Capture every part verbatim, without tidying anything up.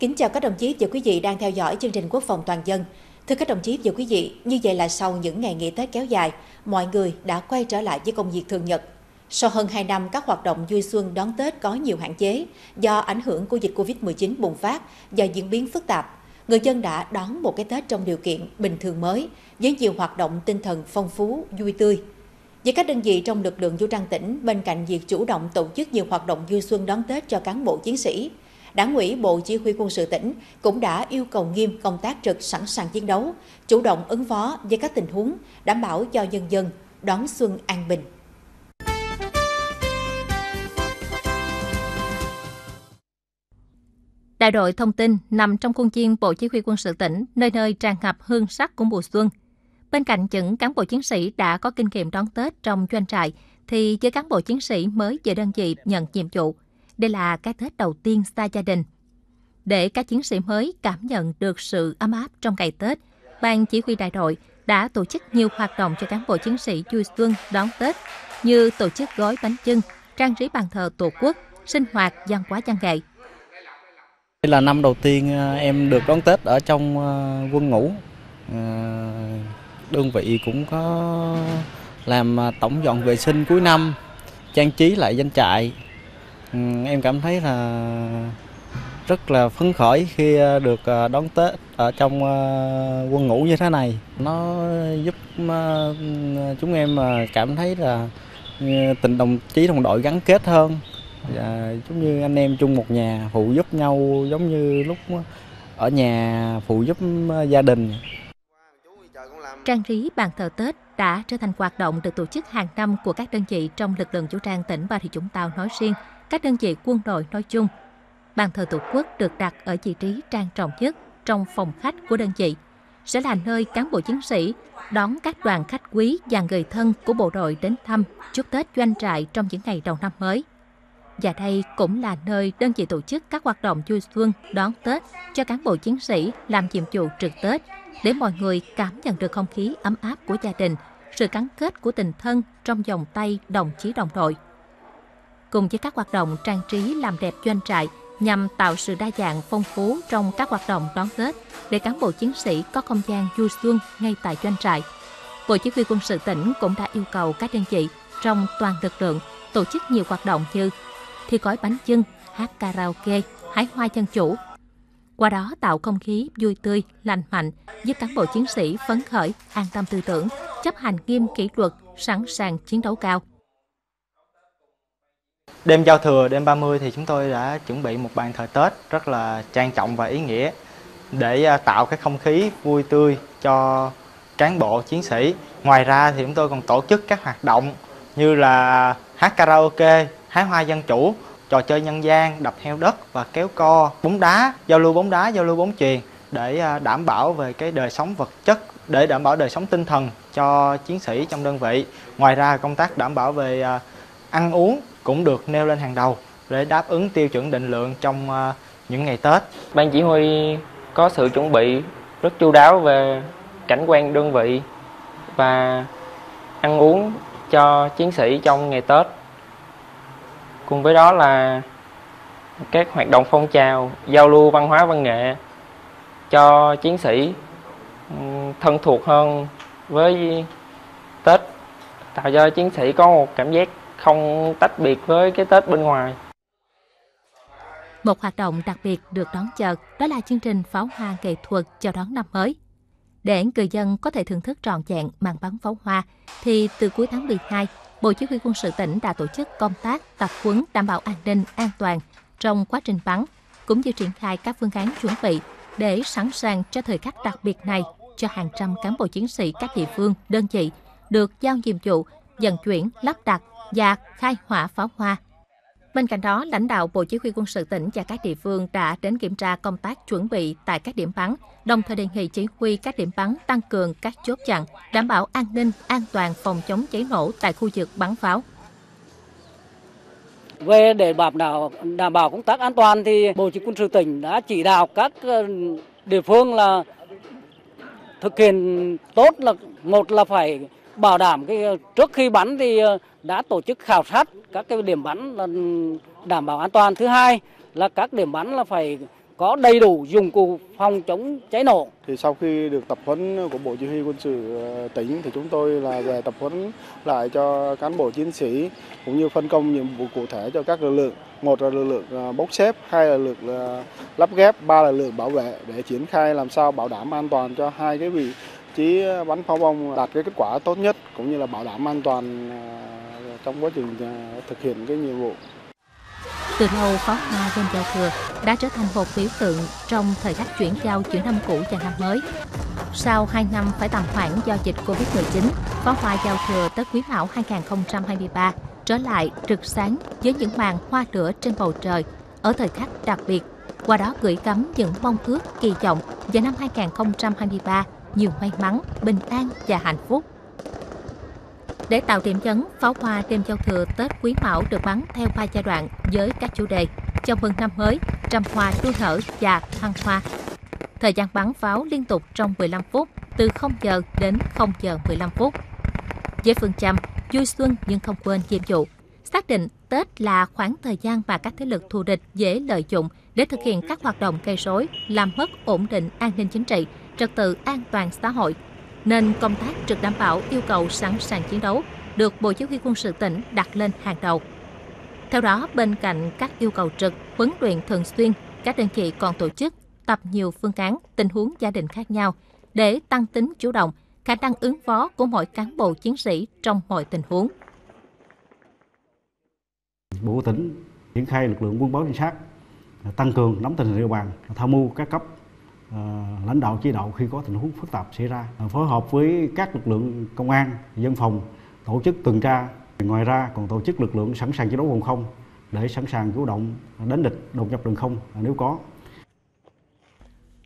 Kính chào các đồng chí và quý vị đang theo dõi chương trình Quốc phòng toàn dân. Thưa các đồng chí và quý vị, như vậy là sau những ngày nghỉ Tết kéo dài, mọi người đã quay trở lại với công việc thường nhật. Sau hơn hai năm, các hoạt động vui xuân đón Tết có nhiều hạn chế do ảnh hưởng của dịch Covid mười chín bùng phát và diễn biến phức tạp. Người dân đã đón một cái Tết trong điều kiện bình thường mới với nhiều hoạt động tinh thần phong phú, vui tươi. Với các đơn vị trong lực lượng vũ trang tỉnh, bên cạnh việc chủ động tổ chức nhiều hoạt động vui xuân đón Tết cho cán bộ chiến sĩ, Đảng ủy Bộ Chỉ huy Quân sự tỉnh cũng đã yêu cầu nghiêm công tác trực sẵn sàng chiến đấu, chủ động ứng phó với các tình huống, đảm bảo cho nhân dân đón xuân an bình. Đại đội thông tin nằm trong khuôn viên Bộ Chỉ huy Quân sự tỉnh, nơi nơi tràn ngập hương sắc của mùa xuân. Bên cạnh những cán bộ chiến sĩ đã có kinh nghiệm đón Tết trong doanh trại, thì với cán bộ chiến sĩ mới về đơn vị nhận nhiệm vụ, đây là cái Tết đầu tiên xa gia đình. Để các chiến sĩ mới cảm nhận được sự ấm áp trong ngày Tết, Ban Chỉ huy đại đội đã tổ chức nhiều hoạt động cho cán bộ chiến sĩ vui xuân đón Tết, như tổ chức gói bánh chưng, trang trí bàn thờ Tổ quốc, sinh hoạt văn hóa văn nghệ. Đây là năm đầu tiên em được đón Tết ở trong quân ngũ. Đơn vị cũng có làm tổng dọn vệ sinh cuối năm, trang trí lại doanh trại. Em cảm thấy là rất là phấn khởi khi được đón Tết ở trong quân ngũ như thế này. Nó giúp chúng em cảm thấy là tình đồng chí đồng đội gắn kết hơn. Và giống như anh em chung một nhà, phụ giúp nhau giống như lúc ở nhà phụ giúp gia đình. Trang trí bàn thờ Tết đã trở thành hoạt động được tổ chức hàng năm của các đơn vị trong lực lượng vũ trang tỉnh Bà Rịa Vũng Tàu nói riêng, các đơn vị quân đội nói chung. Bàn thờ Tổ quốc được đặt ở vị trí trang trọng nhất trong phòng khách của đơn vị, sẽ là nơi cán bộ chiến sĩ đón các đoàn khách quý và người thân của bộ đội đến thăm, chúc Tết doanh trại trong những ngày đầu năm mới. Và đây cũng là nơi đơn vị tổ chức các hoạt động vui xuân đón Tết cho cán bộ chiến sĩ làm nhiệm vụ trực Tết, để mọi người cảm nhận được không khí ấm áp của gia đình, sự gắn kết của tình thân trong vòng tay đồng chí đồng đội. Cùng với các hoạt động trang trí làm đẹp doanh trại nhằm tạo sự đa dạng phong phú trong các hoạt động đón Tết để cán bộ chiến sĩ có không gian vui xuân ngay tại doanh trại, Bộ Chỉ huy Quân sự tỉnh cũng đã yêu cầu các đơn vị trong toàn lực lượng tổ chức nhiều hoạt động như thi gói bánh chưng, hát karaoke, hái hoa dân chủ. Qua đó tạo không khí vui tươi, lành mạnh, giúp cán bộ chiến sĩ phấn khởi, an tâm tư tưởng, chấp hành nghiêm kỷ luật, sẵn sàng chiến đấu cao. Đêm giao thừa, đêm ba mươi thì chúng tôi đã chuẩn bị một bàn thờ Tết rất là trang trọng và ý nghĩa để tạo cái không khí vui tươi cho cán bộ chiến sĩ. Ngoài ra thì chúng tôi còn tổ chức các hoạt động như là hát karaoke, hái hoa dân chủ, trò chơi nhân gian, đập heo đất và kéo co, bóng đá, giao lưu bóng đá, giao lưu bóng chuyền để đảm bảo về cái đời sống vật chất, để đảm bảo đời sống tinh thần cho chiến sĩ trong đơn vị. Ngoài ra công tác đảm bảo về ăn uống cũng được nêu lên hàng đầu để đáp ứng tiêu chuẩn định lượng trong những ngày Tết. Ban chỉ huy có sự chuẩn bị rất chu đáo về cảnh quan đơn vị và ăn uống cho chiến sĩ trong ngày Tết. Cùng với đó là các hoạt động phong trào, giao lưu văn hóa văn nghệ cho chiến sĩ thân thuộc hơn với Tết, tạo cho chiến sĩ có một cảm giác không tách biệt với cái Tết bên ngoài. Một hoạt động đặc biệt được đón chờ đó là chương trình pháo hoa nghệ thuật chào đón năm mới. Để người dân có thể thưởng thức trọn vẹn màn bắn pháo hoa thì từ cuối tháng mười hai, Bộ Chỉ huy Quân sự tỉnh đã tổ chức công tác tập huấn đảm bảo an ninh, an toàn trong quá trình bắn, cũng như triển khai các phương án chuẩn bị để sẵn sàng cho thời khắc đặc biệt này cho hàng trăm cán bộ chiến sĩ các địa phương, đơn vị được giao nhiệm vụ vận chuyển, lắp đặt và khai hỏa pháo hoa. Bên cạnh đó, lãnh đạo Bộ Chỉ huy Quân sự tỉnh và các địa phương đã đến kiểm tra công tác chuẩn bị tại các điểm bắn, đồng thời đề nghị chỉ huy các điểm bắn tăng cường các chốt chặn, đảm bảo an ninh, an toàn phòng chống cháy nổ tại khu vực bắn pháo. Về để đảm bảo, đảm bảo công tác an toàn thì Bộ Chỉ huy Quân sự tỉnh đã chỉ đạo các địa phương là thực hiện tốt, là một là phải bảo đảm cái trước khi bắn thì đã tổ chức khảo sát các cái điểm bắn là đảm bảo an toàn. Thứ hai là các điểm bắn là phải có đầy đủ dụng cụ phòng chống cháy nổ. Thì sau khi được tập huấn của Bộ Chỉ huy Quân sự tỉnh thì chúng tôi là về tập huấn lại cho cán bộ chiến sĩ cũng như phân công nhiệm vụ cụ thể cho các lực lượng. Một là lực lượng bốc xếp, hai là lực lượng lắp ghép, ba là lực lượng bảo vệ để triển khai làm sao bảo đảm an toàn cho hai cái vị trí bắn pháo bông đạt cái kết quả tốt nhất cũng như là bảo đảm an toàn trong quá trình thực hiện cái nhiệm vụ. Từ lâu, pháo hoa trên giao thừa đã trở thành một biểu tượng trong thời khắc chuyển giao giữa năm cũ và năm mới. Sau hai năm phải tạm hoãn do dịch Covid mười chín, pháo hoa giao thừa Tết Quý Mão hai không hai ba trở lại rực sáng với những màn hoa lửa trên bầu trời ở thời khắc đặc biệt, qua đó gửi gắm những mong ước kỳ vọng về năm hai không hai ba nhiều may mắn, bình an và hạnh phúc. Để tạo điểm nhấn, pháo hoa đêm giao thừa Tết Quý Mão được bắn theo ba giai đoạn với các chủ đề chào mừng năm mới, trăm hoa đua nở và thăng hoa. Thời gian bắn pháo liên tục trong mười lăm phút, từ không giờ đến không giờ mười lăm phút. Với phương châm vui xuân nhưng không quên nhiệm vụ, xác định Tết là khoảng thời gian mà các thế lực thù địch dễ lợi dụng để thực hiện các hoạt động gây rối, làm mất ổn định an ninh chính trị, trật tự an toàn xã hội, nên công tác trực đảm bảo yêu cầu sẵn sàng chiến đấu được Bộ Chỉ huy Quân sự tỉnh đặt lên hàng đầu. Theo đó, bên cạnh các yêu cầu trực, huấn luyện thường xuyên, các đơn vị còn tổ chức tập nhiều phương án, tình huống gia đình khác nhau để tăng tính chủ động, khả năng ứng phó của mỗi cán bộ chiến sĩ trong mọi tình huống. Bộ tỉnh triển khai lực lượng quân báo trinh sát, tăng cường nắm tình hình địa bàn, tham mưu các cấp lãnh đạo chỉ đạo khi có tình huống phức tạp xảy ra, phối hợp với các lực lượng công an, dân phòng tổ chức tuần tra. Ngoài ra còn tổ chức lực lượng sẵn sàng chiến đấu vùng không để sẵn sàng chủ động đánh địch, đột nhập đường không nếu có.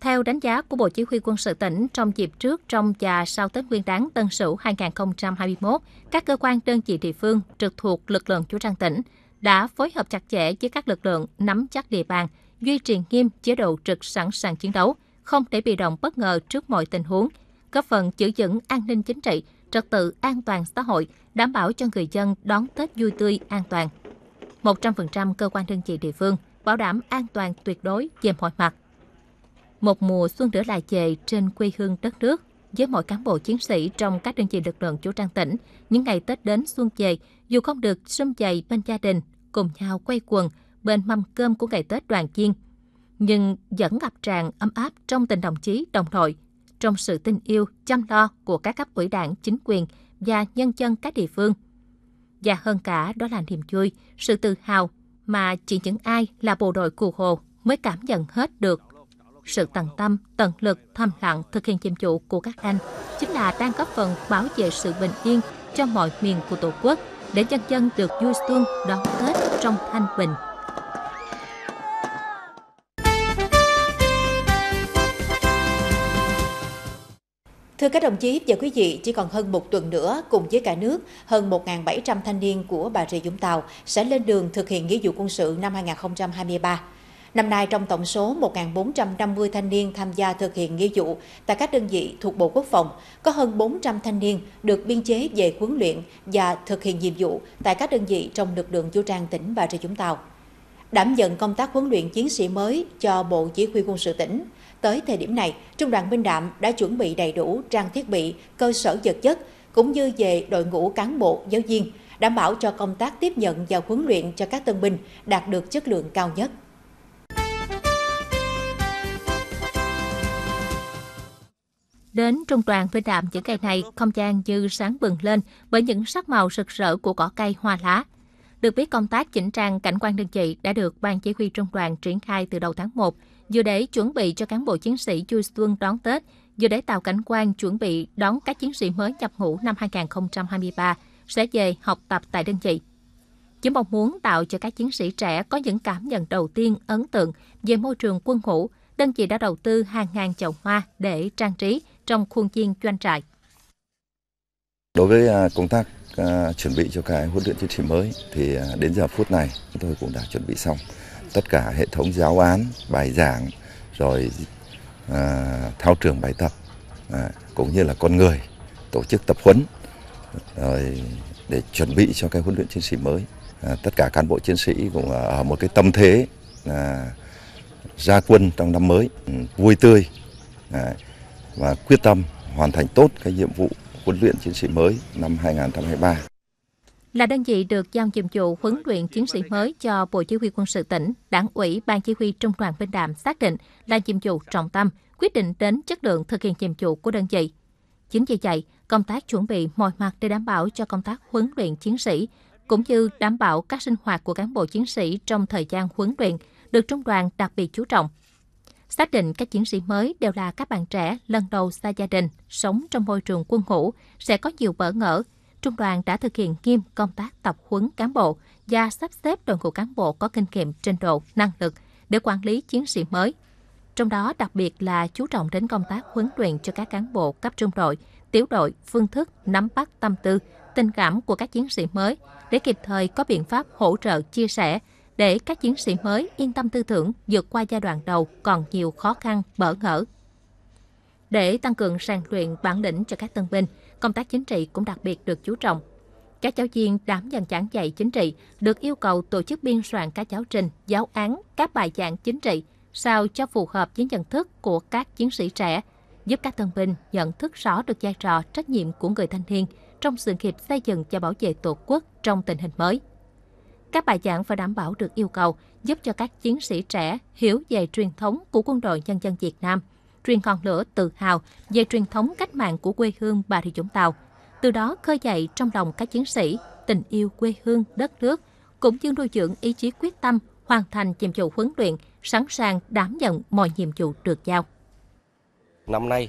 Theo đánh giá của Bộ Chỉ huy Quân sự tỉnh, trong dịp trước, trong và sau Tết Nguyên đán Tân Sửu hai không hai mốt, các cơ quan đơn vị địa phương trực thuộc lực lượng vũ trang tỉnh đã phối hợp chặt chẽ với các lực lượng nắm chắc địa bàn, duy trì nghiêm chế độ trực sẵn sàng chiến đấu, không để bị động bất ngờ trước mọi tình huống, góp phần giữ vững an ninh chính trị, trật tự an toàn xã hội, đảm bảo cho người dân đón Tết vui tươi an toàn. một trăm phần trăm cơ quan đơn vị địa phương bảo đảm an toàn tuyệt đối về mọi mặt. Một mùa xuân nữa lại về trên quê hương đất nước. Với mỗi cán bộ chiến sĩ trong các đơn vị lực lượng vũ trang tỉnh, những ngày Tết đến xuân về, dù không được sum vầy bên gia đình, cùng nhau quây quần bên mâm cơm của ngày Tết đoàn viên, nhưng vẫn ngập tràn ấm áp trong tình đồng chí đồng đội, trong sự tin yêu, chăm lo của các cấp ủy đảng, chính quyền và nhân dân các địa phương. Và hơn cả đó là niềm vui, sự tự hào mà chỉ những ai là bộ đội Cụ Hồ mới cảm nhận hết được. Sự tận tâm, tận lực, thầm lặng thực hiện nhiệm vụ của các anh chính là đang góp phần bảo vệ sự bình yên cho mọi miền của Tổ quốc, để nhân dân được vui xuân đón Tết trong thanh bình. Thưa các đồng chí và quý vị, chỉ còn hơn một tuần nữa, cùng với cả nước, hơn một nghìn bảy trăm thanh niên của Bà Rịa Vũng Tàu sẽ lên đường thực hiện nghĩa vụ quân sự năm hai không hai ba. Năm nay, trong tổng số một nghìn bốn trăm năm mươi thanh niên tham gia thực hiện nghĩa vụ tại các đơn vị thuộc Bộ Quốc phòng, có hơn bốn trăm thanh niên được biên chế về huấn luyện và thực hiện nhiệm vụ tại các đơn vị trong lực lượng vũ trang tỉnh Bà Rịa Vũng Tàu. Đảm nhận công tác huấn luyện chiến sĩ mới cho Bộ Chỉ huy Quân sự tỉnh, tới thời điểm này, Trung đoàn Bình Đàm đã chuẩn bị đầy đủ trang thiết bị, cơ sở vật chất, cũng như về đội ngũ cán bộ, giáo viên, đảm bảo cho công tác tiếp nhận và huấn luyện cho các tân binh đạt được chất lượng cao nhất. Đến Trung đoàn Bình Đàm những ngày này, không gian như sáng bừng lên bởi những sắc màu rực rỡ của cỏ cây hoa lá. Được biết, công tác chỉnh trang cảnh quan đơn vị đã được Ban Chỉ huy Trung đoàn triển khai từ đầu tháng một, vừa để chuẩn bị cho cán bộ chiến sĩ vui xuân đón Tết, vừa để tạo cảnh quan chuẩn bị đón các chiến sĩ mới nhập ngũ năm hai không hai ba sẽ về học tập tại đơn vị. Chỉ mong muốn tạo cho các chiến sĩ trẻ có những cảm nhận đầu tiên ấn tượng về môi trường quân ngũ, đơn vị đã đầu tư hàng ngàn chậu hoa để trang trí trong khuôn viên doanh trại. Đối với công tác uh, chuẩn bị cho cái huấn luyện chiến sĩ mới thì uh, đến giờ phút này chúng tôi cũng đã chuẩn bị xong tất cả hệ thống giáo án, bài giảng, rồi uh, thao trường bài tập, uh, cũng như là con người, tổ chức tập huấn, rồi để chuẩn bị cho cái huấn luyện chiến sĩ mới. Uh, tất cả cán bộ chiến sĩ cũng ở một cái tâm thế là uh, ra quân trong năm mới vui tươi và quyết tâm hoàn thành tốt cái nhiệm vụ huấn luyện chiến sĩ mới năm hai nghìn không trăm hai mươi ba. Là đơn vị được giao nhiệm vụ huấn luyện chiến sĩ mới cho Bộ Chỉ huy Quân sự tỉnh, Đảng ủy Ban Chỉ huy Trung đoàn Bình Đàm xác định là nhiệm vụ trọng tâm, quyết định đến chất lượng thực hiện nhiệm vụ của đơn vị. Chính vì vậy, công tác chuẩn bị mọi mặt để đảm bảo cho công tác huấn luyện chiến sĩ, cũng như đảm bảo các sinh hoạt của cán bộ chiến sĩ trong thời gian huấn luyện được trung đoàn đặc biệt chú trọng. Xác định các chiến sĩ mới đều là các bạn trẻ lần đầu xa gia đình, sống trong môi trường quân ngũ sẽ có nhiều bỡ ngỡ, trung đoàn đã thực hiện nghiêm công tác tập huấn cán bộ và sắp xếp đội ngũ cán bộ có kinh nghiệm, trình độ, năng lực để quản lý chiến sĩ mới. Trong đó đặc biệt là chú trọng đến công tác huấn luyện cho các cán bộ cấp trung đội, tiểu đội, phương thức nắm bắt tâm tư, tình cảm của các chiến sĩ mới để kịp thời có biện pháp hỗ trợ, chia sẻ để các chiến sĩ mới yên tâm tư tưởng vượt qua giai đoạn đầu còn nhiều khó khăn, bỡ ngỡ. Để tăng cường rèn luyện bản lĩnh cho các tân binh, công tác chính trị cũng đặc biệt được chú trọng. Các giáo viên đảm nhận giảng dạy chính trị được yêu cầu tổ chức biên soạn các giáo trình, giáo án, các bài giảng chính trị sao cho phù hợp với nhận thức của các chiến sĩ trẻ, giúp các tân binh nhận thức rõ được vai trò, trách nhiệm của người thanh niên trong sự nghiệp xây dựng và bảo vệ Tổ quốc trong tình hình mới. Các bài giảng phải đảm bảo được yêu cầu, giúp cho các chiến sĩ trẻ hiểu về truyền thống của Quân đội Nhân dân Việt Nam, truyền ngọn lửa tự hào về truyền thống cách mạng của quê hương Bà Rịa Vũng Tàu, từ đó khơi dậy trong lòng các chiến sĩ tình yêu quê hương, đất nước, cũng như nuôi dưỡng ý chí quyết tâm hoàn thành nhiệm vụ huấn luyện, sẵn sàng đảm nhận mọi nhiệm vụ được giao. Năm nay,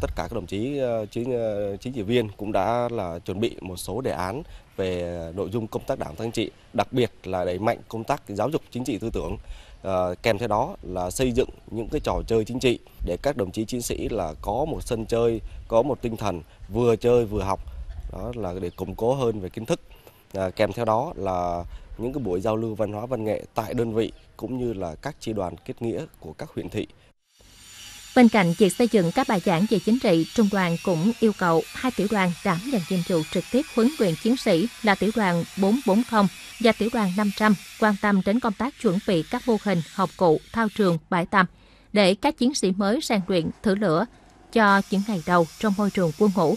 tất cả các đồng chí chính chính trị viên cũng đã là chuẩn bị một số đề án về nội dung công tác đảng chính trị, đặc biệt là đẩy mạnh công tác giáo dục chính trị tư tưởng, à, kèm theo đó là xây dựng những cái trò chơi chính trị để các đồng chí chiến sĩ là có một sân chơi, có một tinh thần vừa chơi vừa học, đó là để củng cố hơn về kiến thức, à, kèm theo đó là những cái buổi giao lưu văn hóa văn nghệ tại đơn vị cũng như là các chi đoàn kết nghĩa của các huyện thị. Bên cạnh việc xây dựng các bài giảng về chính trị, trung đoàn cũng yêu cầu hai tiểu đoàn đảm nhận nhiệm vụ trực tiếp huấn luyện chiến sĩ là tiểu đoàn bốn bốn không và tiểu đoàn năm trăm quan tâm đến công tác chuẩn bị các mô hình, học cụ, thao trường, bãi tắm để các chiến sĩ mới rèn luyện thử lửa cho những ngày đầu trong môi trường quân ngũ.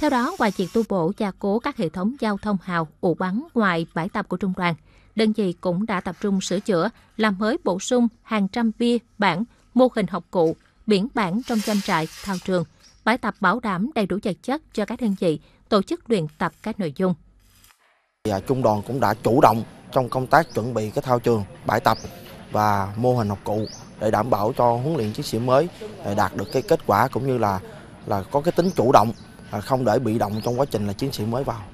Theo đó, ngoài việc tu bổ gia cố các hệ thống giao thông hào, ụ bắn ngoài bãi tập của trung đoàn, đơn vị cũng đã tập trung sửa chữa, làm mới bổ sung hàng trăm bia, bảng, mô hình học cụ, biển bảng trong doanh trại, thao trường, bãi tập bảo đảm đầy đủ vật chất cho các đơn vị tổ chức luyện tập các nội dung. Trung đoàn cũng đã chủ động trong công tác chuẩn bị các thao trường, bãi tập và mô hình học cụ để đảm bảo cho huấn luyện chiến sĩ mới để đạt được cái kết quả cũng như là là có cái tính chủ động, không để bị động trong quá trình là chiến sĩ mới vào.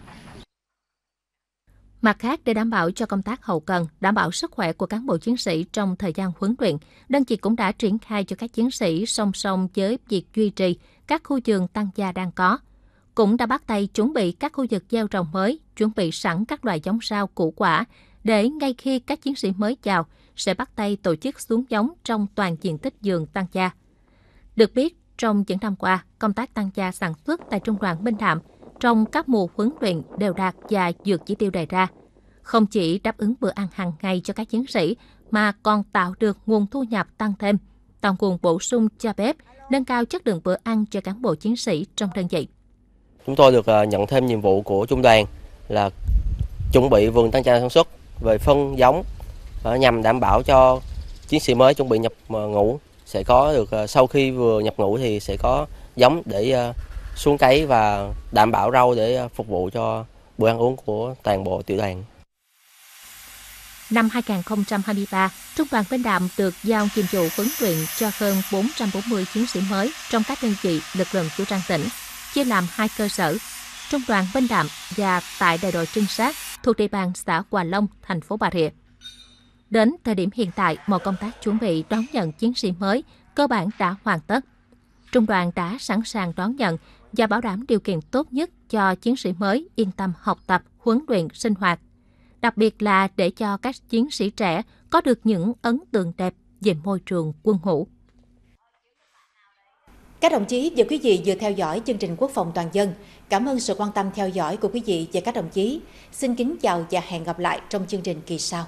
Mặt khác, để đảm bảo cho công tác hậu cần, đảm bảo sức khỏe của cán bộ chiến sĩ trong thời gian huấn luyện, đơn vị cũng đã triển khai cho các chiến sĩ song song với việc duy trì các khu vườn tăng gia đang có. Cũng đã bắt tay chuẩn bị các khu vực gieo trồng mới, chuẩn bị sẵn các loại giống rau củ quả để ngay khi các chiến sĩ mới vào sẽ bắt tay tổ chức xuống giống trong toàn diện tích vườn tăng gia. Được biết, trong những năm qua, công tác tăng gia sản xuất tại Trung đoàn Bình Đàm trong các mùa huấn luyện đều đạt và vượt chỉ tiêu đề ra. Không chỉ đáp ứng bữa ăn hàng ngày cho các chiến sĩ, mà còn tạo được nguồn thu nhập tăng thêm, tạo nguồn bổ sung cho bếp, nâng cao chất lượng bữa ăn cho cán bộ chiến sĩ trong đơn vị. Chúng tôi được nhận thêm nhiệm vụ của Trung đoàn là chuẩn bị vườn tăng gia sản xuất về phân giống nhằm đảm bảo cho chiến sĩ mới chuẩn bị nhập ngũ sẽ có được, sau khi vừa nhập ngũ thì sẽ có giống để xuống cấy và đảm bảo rau để phục vụ cho bữa ăn uống của toàn bộ tiểu đoàn. Năm hai nghìn không trăm hai mươi ba, Trung đoàn Bình Đàm được giao nhiệm vụ huấn luyện cho hơn bốn trăm bốn mươi chiến sĩ mới trong các đơn vị lực lượng vũ trang tỉnh, chia làm hai cơ sở, Trung đoàn Bình Đàm và tại đại đội trinh sát thuộc địa bàn xã Hòa Long, thành phố Bà Rịa. Đến thời điểm hiện tại, mọi công tác chuẩn bị đón nhận chiến sĩ mới cơ bản đã hoàn tất. Trung đoàn đã sẵn sàng đón nhận và bảo đảm điều kiện tốt nhất cho chiến sĩ mới yên tâm học tập, huấn luyện, sinh hoạt. Đặc biệt là để cho các chiến sĩ trẻ có được những ấn tượng đẹp về môi trường quân ngũ. Các đồng chí và quý vị vừa theo dõi chương trình Quốc phòng toàn dân. Cảm ơn sự quan tâm theo dõi của quý vị và các đồng chí. Xin kính chào và hẹn gặp lại trong chương trình kỳ sau.